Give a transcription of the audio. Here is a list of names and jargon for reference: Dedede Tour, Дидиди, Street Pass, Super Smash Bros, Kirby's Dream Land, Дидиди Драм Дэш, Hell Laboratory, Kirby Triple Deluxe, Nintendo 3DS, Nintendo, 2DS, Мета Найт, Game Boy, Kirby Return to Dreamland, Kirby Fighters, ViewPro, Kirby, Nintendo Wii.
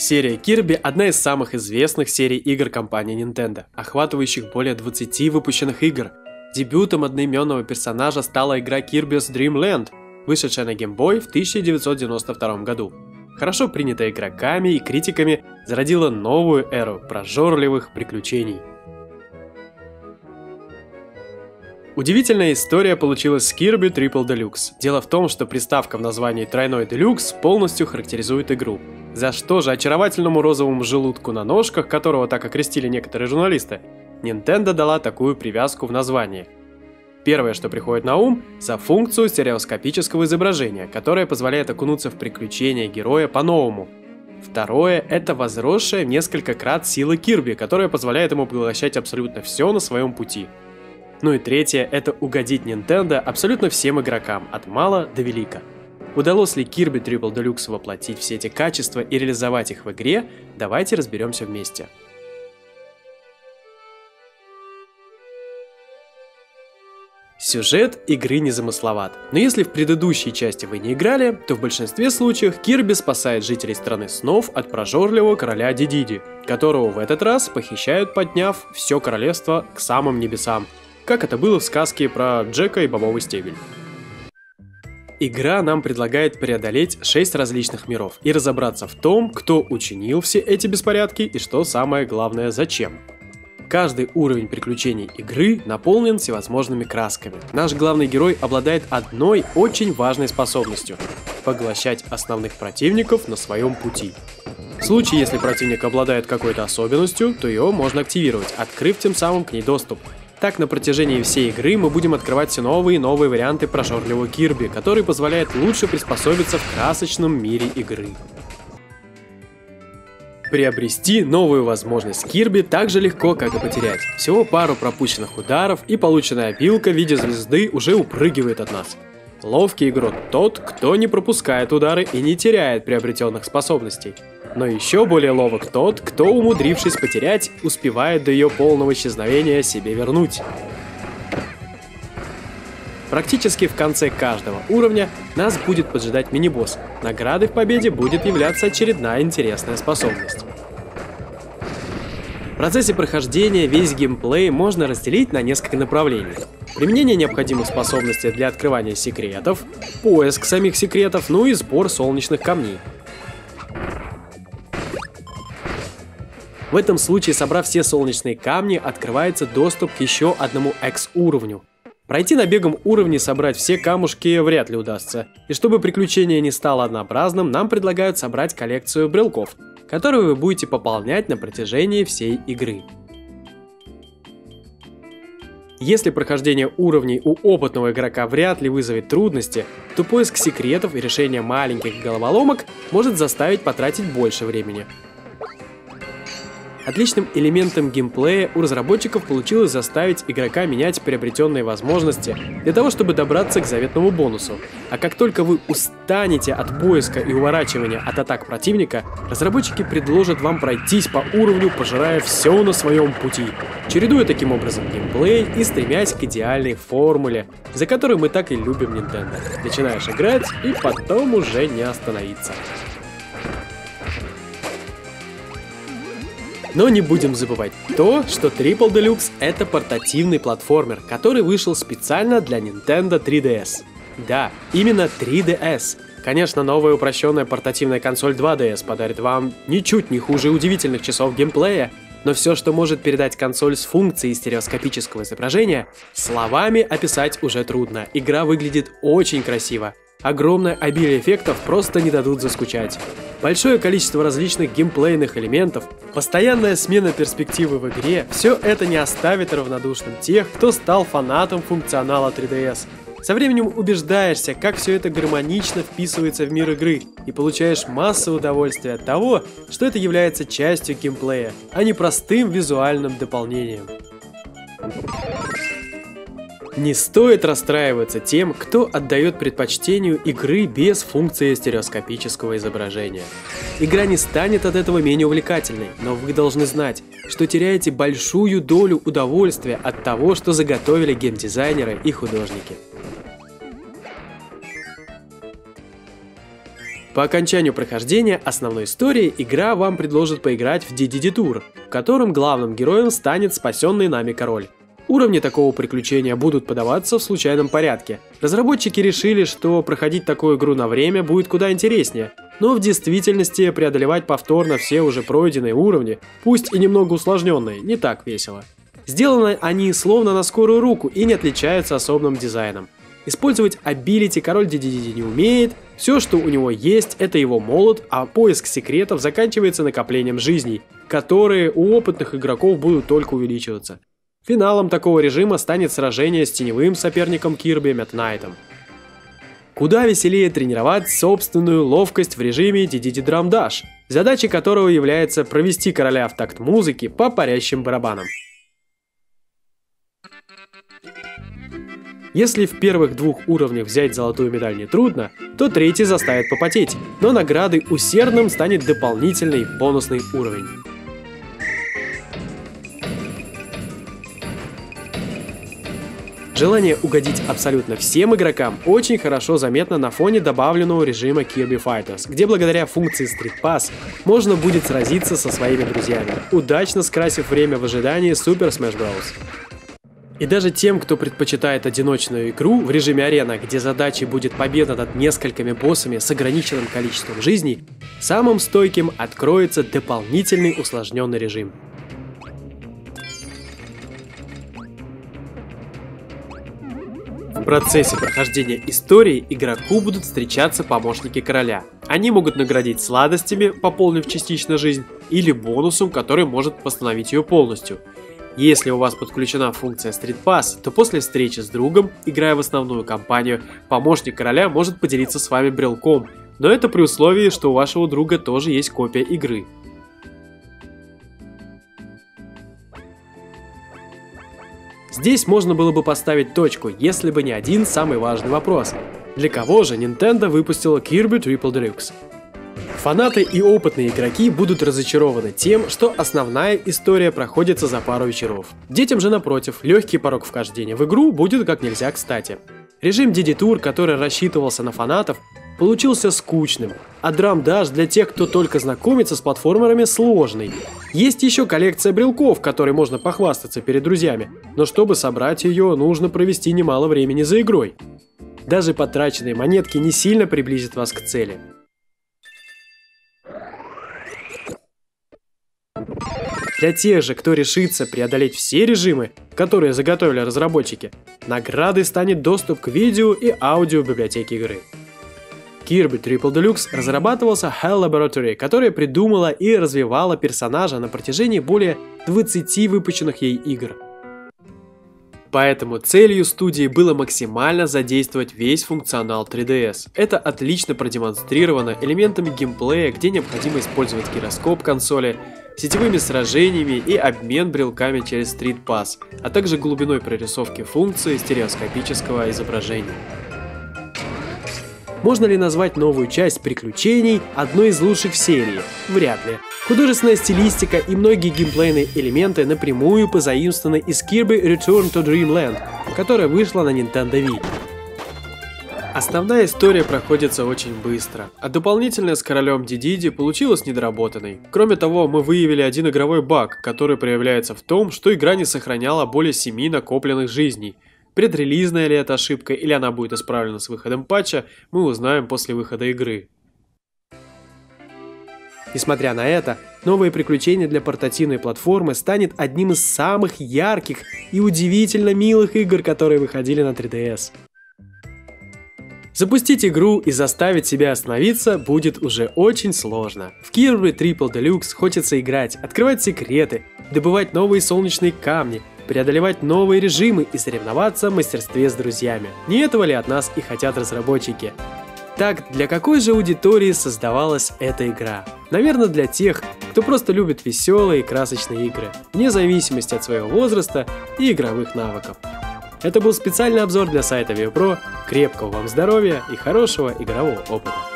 Серия Kirby – одна из самых известных серий игр компании Nintendo, охватывающих более 20 выпущенных игр. Дебютом одноименного персонажа стала игра Kirby's Dream Land, вышедшая на Game Boy в 1992 году. Хорошо принятая игроками и критиками, зародила новую эру прожорливых приключений. Удивительная история получилась с Kirby Triple Deluxe. Дело в том, что приставка в названии «Тройной Deluxe» полностью характеризует игру. За что же очаровательному розовому желудку на ножках, которого так окрестили некоторые журналисты, Nintendo дала такую привязку в названии. Первое, что приходит на ум, за функцию стереоскопического изображения, которая позволяет окунуться в приключения героя по-новому. Второе – это возросшая в несколько крат сила Кирби, которая позволяет ему поглощать абсолютно все на своем пути. Ну и третье – это угодить Nintendo абсолютно всем игрокам, от мала до велика. Удалось ли Kirby Triple Deluxe воплотить все эти качества и реализовать их в игре, давайте разберемся вместе. Сюжет игры незамысловат, но если в предыдущей части вы не играли, то в большинстве случаев Кирби спасает жителей страны снов от прожорливого короля Дидиди, которого в этот раз похищают, подняв все королевство к самым небесам, как это было в сказке про Джека и Бобовый стебель. Игра нам предлагает преодолеть 6 различных миров и разобраться в том, кто учинил все эти беспорядки и, что самое главное, зачем. Каждый уровень приключений игры наполнен всевозможными красками. Наш главный герой обладает одной очень важной способностью – поглощать основных противников на своем пути. В случае, если противник обладает какой-то особенностью, то ее можно активировать, открыв тем самым к ней доступ. Так, на протяжении всей игры мы будем открывать все новые и новые варианты прожорливого Кирби, который позволяет лучше приспособиться в красочном мире игры. Приобрести новую возможность Кирби так же легко, как и потерять. Всего пару пропущенных ударов, и полученная опилка в виде звезды уже упрыгивает от нас. Ловкий игрок тот, кто не пропускает удары и не теряет приобретенных способностей. Но еще более ловок тот, кто, умудрившись потерять, успевает до ее полного исчезновения себе вернуть. Практически в конце каждого уровня нас будет поджидать мини-босс. Наградой в победе будет являться очередная интересная способность. В процессе прохождения весь геймплей можно разделить на несколько направлений. Применение необходимых способностей для открывания секретов, поиск самих секретов, ну и сбор солнечных камней. В этом случае, собрав все солнечные камни, открывается доступ к еще одному экс-уровню. Пройти на бегом уровне, собрать все камушки вряд ли удастся. И чтобы приключение не стало однообразным, нам предлагают собрать коллекцию брелков, которую вы будете пополнять на протяжении всей игры. Если прохождение уровней у опытного игрока вряд ли вызовет трудности, то поиск секретов и решение маленьких головоломок может заставить потратить больше времени. Отличным элементом геймплея у разработчиков получилось заставить игрока менять приобретенные возможности для того, чтобы добраться к заветному бонусу. А как только вы устанете от поиска и уворачивания от атак противника, разработчики предложат вам пройтись по уровню, пожирая все на своем пути, чередуя таким образом геймплей и стремясь к идеальной формуле, за которую мы так и любим Nintendo. Начинаешь играть и потом уже не остановиться. Но не будем забывать то, что Triple Deluxe — это портативный платформер, который вышел специально для Nintendo 3DS. Да, именно 3DS. Конечно, новая упрощенная портативная консоль 2DS подарит вам ничуть не хуже удивительных часов геймплея, но все, что может передать консоль с функцией стереоскопического изображения, словами описать уже трудно. Игра выглядит очень красиво. Огромное обилие эффектов просто не дадут заскучать. Большое количество различных геймплейных элементов, постоянная смена перспективы в игре – все это не оставит равнодушным тех, кто стал фанатом функционала 3DS. Со временем убеждаешься, как все это гармонично вписывается в мир игры, и получаешь массу удовольствия от того, что это является частью геймплея, а не простым визуальным дополнением. Не стоит расстраиваться тем, кто отдает предпочтению игры без функции стереоскопического изображения. Игра не станет от этого менее увлекательной, но вы должны знать, что теряете большую долю удовольствия от того, что заготовили геймдизайнеры и художники. По окончанию прохождения основной истории игра вам предложит поиграть в Дидиди Тур, в котором главным героем станет спасенный нами король. Уровни такого приключения будут подаваться в случайном порядке. Разработчики решили, что проходить такую игру на время будет куда интереснее, но в действительности преодолевать повторно все уже пройденные уровни, пусть и немного усложненные, не так весело. Сделаны они словно на скорую руку и не отличаются особым дизайном. Использовать абилити король Дидиди не умеет, все, что у него есть, это его молот, а поиск секретов заканчивается накоплением жизней, которые у опытных игроков будут только увеличиваться. Финалом такого режима станет сражение с теневым соперником Кирби Мета Найтом. Куда веселее тренировать собственную ловкость в режиме Дидиди Драм Дэш, задачей которого является провести короля в такт музыки по парящим барабанам. Если в первых двух уровнях взять золотую медаль нетрудно, то третий заставит попотеть, но наградой усердным станет дополнительный бонусный уровень. Желание угодить абсолютно всем игрокам очень хорошо заметно на фоне добавленного режима Kirby Fighters, где благодаря функции Street Pass можно будет сразиться со своими друзьями, удачно скрасив время в ожидании Super Smash Bros. И даже тем, кто предпочитает одиночную игру в режиме арена, где задачей будет победа над несколькими боссами с ограниченным количеством жизней, самым стойким откроется дополнительный усложненный режим. В процессе прохождения истории игроку будут встречаться помощники короля. Они могут наградить сладостями, пополнив частично жизнь, или бонусом, который может восстановить ее полностью. Если у вас подключена функция Street Pass, то после встречи с другом, играя в основную кампанию, помощник короля может поделиться с вами брелком, но это при условии, что у вашего друга тоже есть копия игры. Здесь можно было бы поставить точку, если бы не один самый важный вопрос. Для кого же Nintendo выпустила Kirby Triple Deluxe? Фанаты и опытные игроки будут разочарованы тем, что основная история проходится за пару вечеров. Детям же, напротив, легкий порог вхождения в игру будет как нельзя кстати. Режим Dedede Tour, который рассчитывался на фанатов, получился скучным, а Драм Дэш для тех, кто только знакомится с платформерами, сложный. Есть еще коллекция брелков, которой можно похвастаться перед друзьями, но чтобы собрать ее, нужно провести немало времени за игрой. Даже потраченные монетки не сильно приблизят вас к цели. Для тех же, кто решится преодолеть все режимы, которые заготовили разработчики, наградой станет доступ к видео и аудио библиотеки игры. Kirby Triple Deluxe разрабатывался Hell Laboratory, которая придумала и развивала персонажа на протяжении более 20 выпущенных ей игр. Поэтому целью студии было максимально задействовать весь функционал 3DS. Это отлично продемонстрировано элементами геймплея, где необходимо использовать гироскоп консоли, сетевыми сражениями и обмен брелками через Street Pass, а также глубиной прорисовки функции стереоскопического изображения. Можно ли назвать новую часть приключений одной из лучших в серии? Вряд ли. Художественная стилистика и многие геймплейные элементы напрямую позаимствованы из Kirby Return to Dreamland, которая вышла на Nintendo Wii. Основная история проходится очень быстро, а дополнительная с королем Дидиди получилась недоработанной. Кроме того, мы выявили один игровой баг, который проявляется в том, что игра не сохраняла более 7 накопленных жизней. Предрелизная ли это ошибка или она будет исправлена с выходом патча, мы узнаем после выхода игры. Несмотря на это, новые приключения для портативной платформы станет одним из самых ярких и удивительно милых игр, которые выходили на 3DS. Запустить игру и заставить себя остановиться будет уже очень сложно. В Kirby Triple Deluxe хочется играть, открывать секреты, добывать новые солнечные камни, преодолевать новые режимы и соревноваться в мастерстве с друзьями. Не этого ли от нас и хотят разработчики? Так, для какой же аудитории создавалась эта игра? Наверное, для тех, кто просто любит веселые и красочные игры, вне зависимости от своего возраста и игровых навыков. Это был специальный обзор для сайта ViewPro. Крепкого вам здоровья и хорошего игрового опыта!